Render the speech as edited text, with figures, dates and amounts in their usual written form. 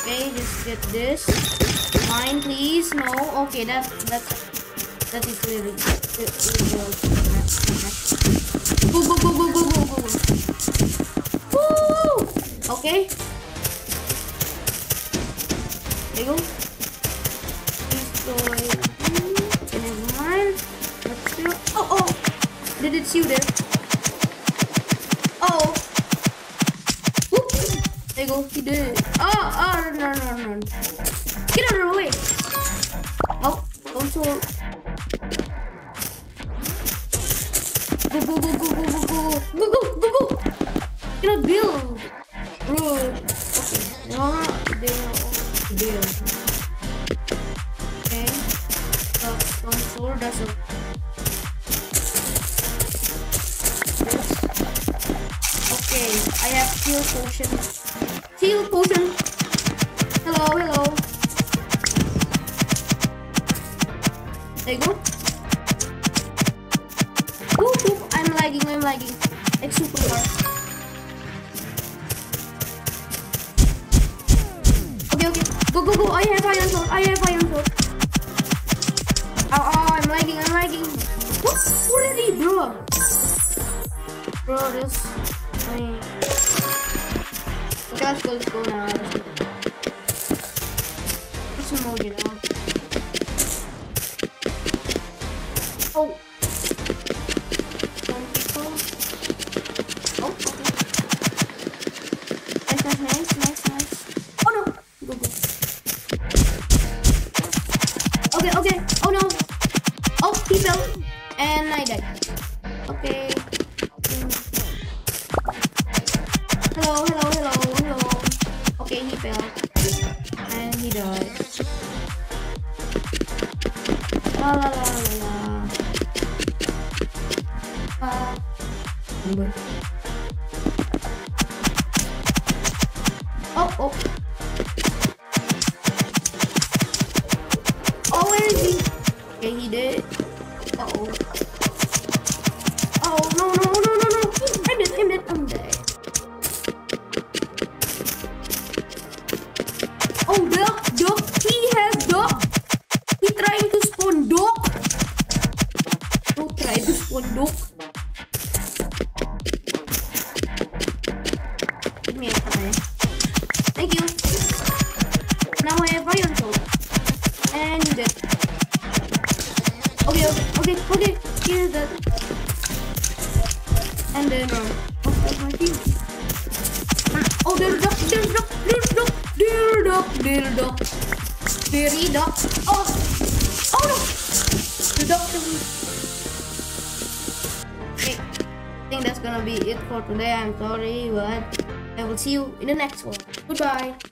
Okay, just get this. Mine, please. No. Okay, that is really good. Go, go, go, go, go, go, go, go. Woo! Okay. There you go. Destroy. And then mine. Let's do. Oh, oh. Did it shoot there? Oh. There you go, he did it. Oh, oh, no, no, no, no. Get out of the way. Oh, also. Go, go, go, go, go, go, go, go, go, go. Get out, Bill. Bro. Okay. No, Bill. Okay. Console, that's okay. Okay, I have heal potion. Heal potion. Hello, hello. There you go. Whoop, whoop. I'm lagging. It's super hard. Okay. Go, go, go. I have iron sword. Oh, I'm lagging. What? Already, bro. Bro, this. Let's go now. Put some more, you know. Oh. Oh, okay. Nice. Oh no. Go. Okay. Oh no. Oh, he fell. And I died. Okay. Hello. Okay, he fell. And he died. La la la. Oh. Oh, where is he? Okay, he did. Uh-oh. Oh, no. I'm dead. Oh, Doc, he has Doc. He trying to spawn Doc. Don't try to spawn Doc. Give me a time. Thank you. Now I have iron sword. And that. Okay. Kill that. And then my team. Oh, there's Doc. Dear dog. Oh no! The doctor. Okay, I think that's gonna be it for today. I'm sorry, but I will see you in the next one. Goodbye.